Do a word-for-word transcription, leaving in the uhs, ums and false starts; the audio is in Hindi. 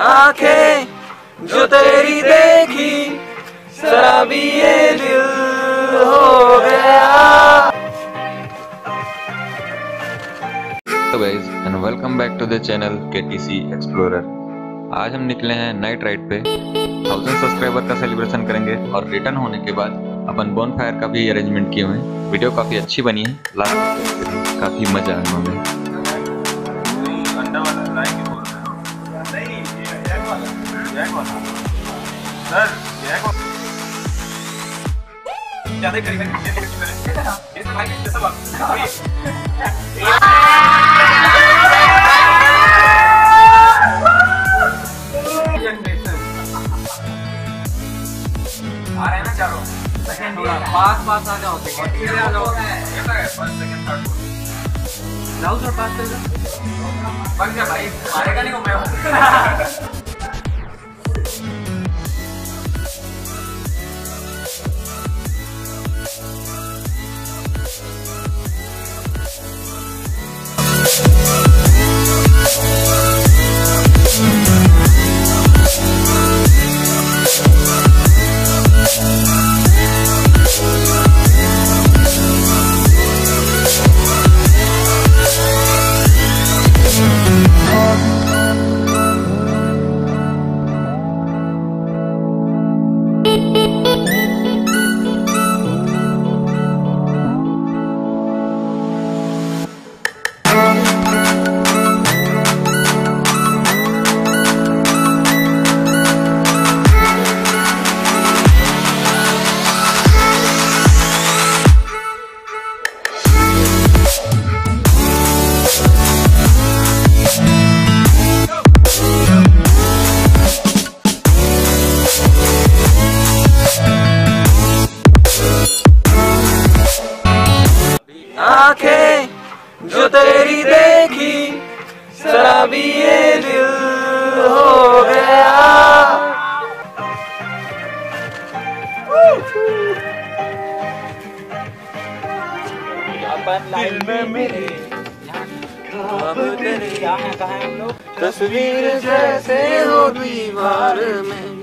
आंखें जो तेरी देखी शराबी ये दिल हो गया। Hello guys and welcome back to the channel K T C Explorer। आज हम निकले हैं नाइट राइड पे, थाउजेंड सब्सक्राइबर का सेलिब्रेशन करेंगे और रिटर्न होने के बाद अपन बॉनफायर का भी अरेंजमेंट किए हुए हैं। वीडियो काफ़ी अच्छी बनी है, लास्ट काफ़ी मज़ा आया हमें। आ रहे हैं ना चारों सेकंड थोड़ा पास पास आ जाओ, सेकंड आ जाओ, ये तो है फर्स्ट सेकंड थर्ड फोर्थ लाओ और पास चल जाओ। बन गया भाई, मारेगा नहीं को मैं हूं। आंखें जो तेरी देखी शराबी ये दिल हो गया। अपन लाइन में मिले तस्वीर जैसे हो दीवार में।